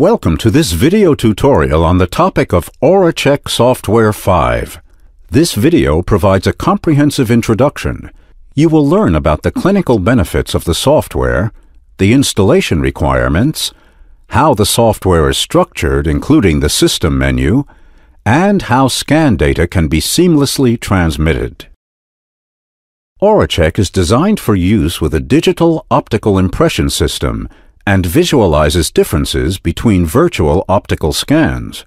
Welcome to this video tutorial on the topic of OraCheck Software 5. This video provides a comprehensive introduction. You will learn about the clinical benefits of the software, the installation requirements, how the software is structured, including the system menu, and how scan data can be seamlessly transmitted. OraCheck is designed for use with a digital optical impression system and visualizes differences between virtual optical scans.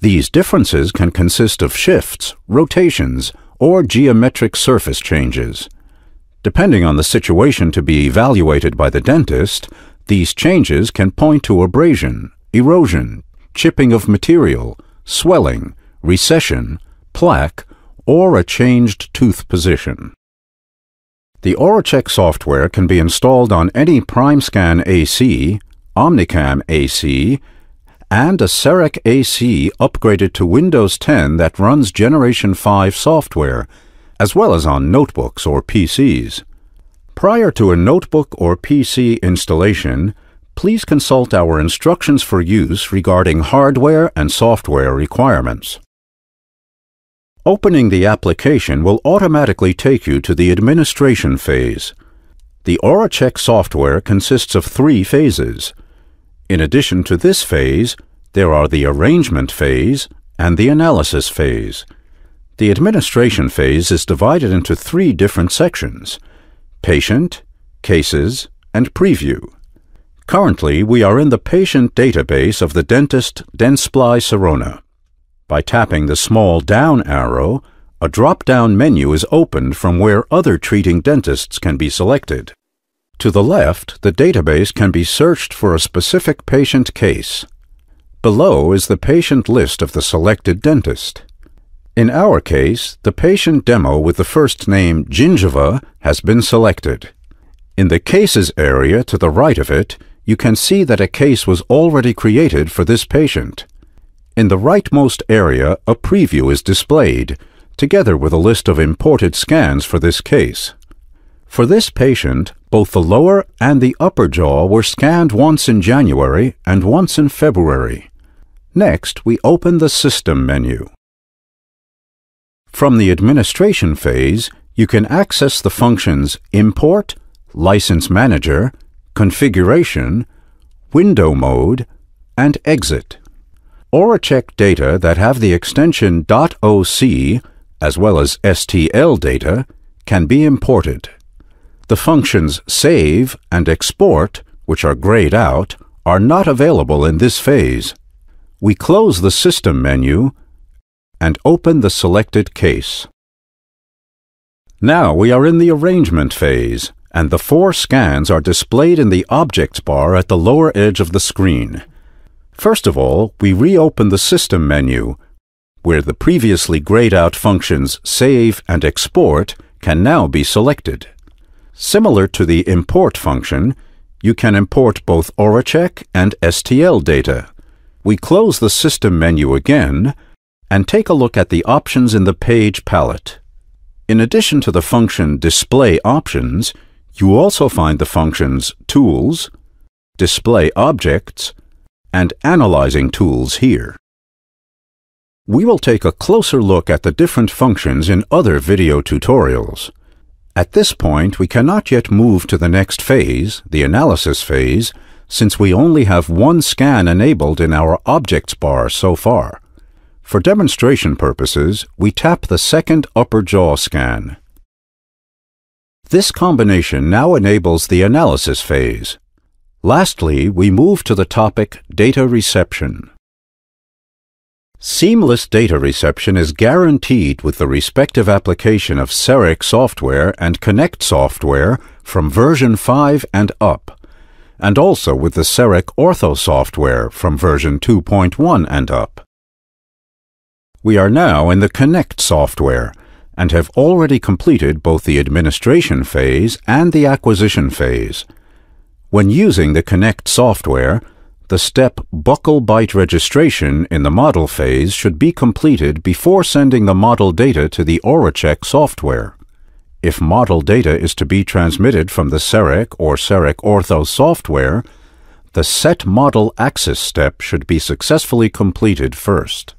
These differences can consist of shifts, rotations, or geometric surface changes. Depending on the situation to be evaluated by the dentist, these changes can point to abrasion, erosion, chipping of material, swelling, recession, plaque, or a changed tooth position. The OraCheck software can be installed on any PrimeScan AC, Omnicam AC, and a CEREC AC upgraded to Windows 10 that runs Generation 5 software, as well as on notebooks or PCs. Prior to a notebook or PC installation, please consult our instructions for use regarding hardware and software requirements. Opening the application will automatically take you to the administration phase. The OraCheck software consists of three phases. In addition to this phase, there are the arrangement phase and the analysis phase. The administration phase is divided into three different sections: patient, cases, and preview. Currently, we are in the patient database of the dentist Dentsply Sirona. By tapping the small down arrow, a drop-down menu is opened from where other treating dentists can be selected. To the left, the database can be searched for a specific patient case. Below is the patient list of the selected dentist. In our case, the patient demo with the first name Gingiva has been selected. In the Cases area to the right of it, you can see that a case was already created for this patient. In the rightmost area, a preview is displayed, together with a list of imported scans for this case. For this patient, both the lower and the upper jaw were scanned once in January and once in February. Next, we open the System menu. From the Administration phase, you can access the functions Import, License Manager, Configuration, Window Mode, and Exit. OraCheck data that have the extension .oc as well as STL data can be imported. The functions save and export, which are grayed out, are not available in this phase. We close the System menu and open the selected case. Now we are in the Arrangement phase, and the four scans are displayed in the Objects bar at the lower edge of the screen. First of all, we reopen the System menu, where the previously grayed out functions Save and Export can now be selected. Similar to the Import function, you can import both OraCheck and STL data. We close the System menu again and take a look at the options in the Page palette. In addition to the function Display Options, you also find the functions Tools, Display Objects, and Analyzing Tools here. We will take a closer look at the different functions in other video tutorials. At this point, we cannot yet move to the next phase, the analysis phase, since we only have one scan enabled in our Objects bar so far. For demonstration purposes, we tap the second upper jaw scan. This combination now enables the analysis phase. Lastly, we move to the topic Data Reception. Seamless data reception is guaranteed with the respective application of CEREC Software and Connect Software from version 5 and up, and also with the CEREC Ortho Software from version 2.1 and up. We are now in the Connect Software and have already completed both the administration phase and the acquisition phase. When using the Connect software, the step Buckle Bite Registration in the model phase should be completed before sending the model data to the OraCheck software. If model data is to be transmitted from the CEREC or CEREC Ortho software, the Set Model Access step should be successfully completed first.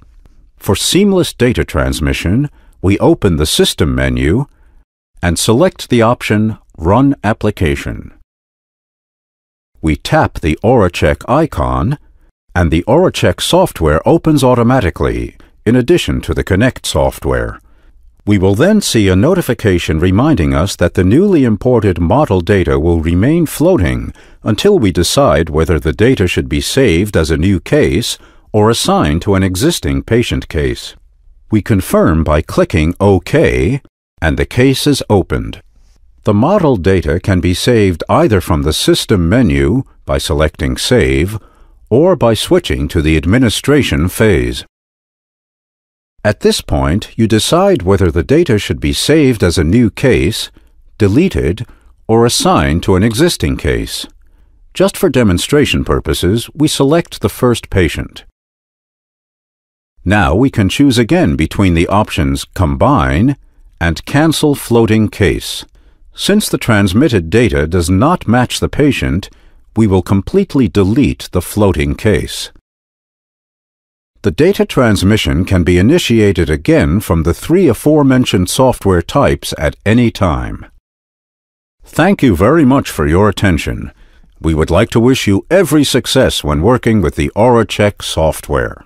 For seamless data transmission, we open the System menu and select the option Run Application. We tap the OraCheck icon, and the OraCheck software opens automatically, in addition to the Connect software. We will then see a notification reminding us that the newly imported model data will remain floating until we decide whether the data should be saved as a new case or assigned to an existing patient case. We confirm by clicking OK, and the case is opened. The model data can be saved either from the System menu by selecting Save or by switching to the Administration phase. At this point, you decide whether the data should be saved as a new case, deleted, or assigned to an existing case. Just for demonstration purposes, we select the first patient. Now we can choose again between the options Combine and Cancel Floating Case. Since the transmitted data does not match the patient, we will completely delete the floating case. The data transmission can be initiated again from the three aforementioned software types at any time. Thank you very much for your attention. We would like to wish you every success when working with the OraCheck software.